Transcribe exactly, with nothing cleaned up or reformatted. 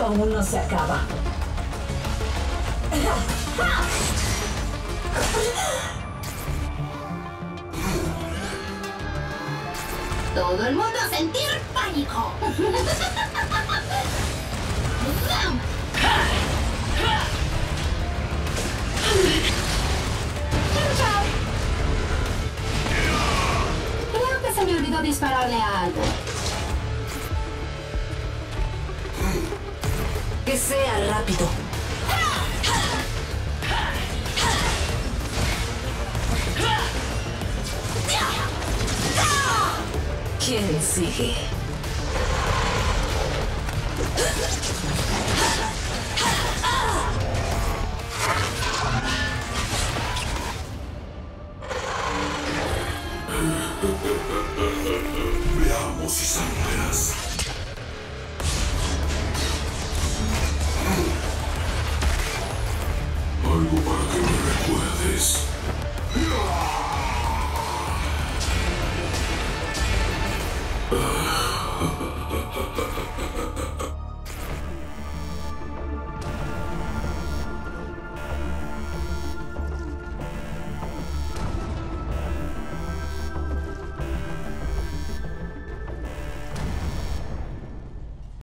esto aún no se acaba. Todo el mundo a sentir pánico. Creo que se me olvidó dispararle a algo. Que sea rápido. ¿Quién sigue? Veamos si sale.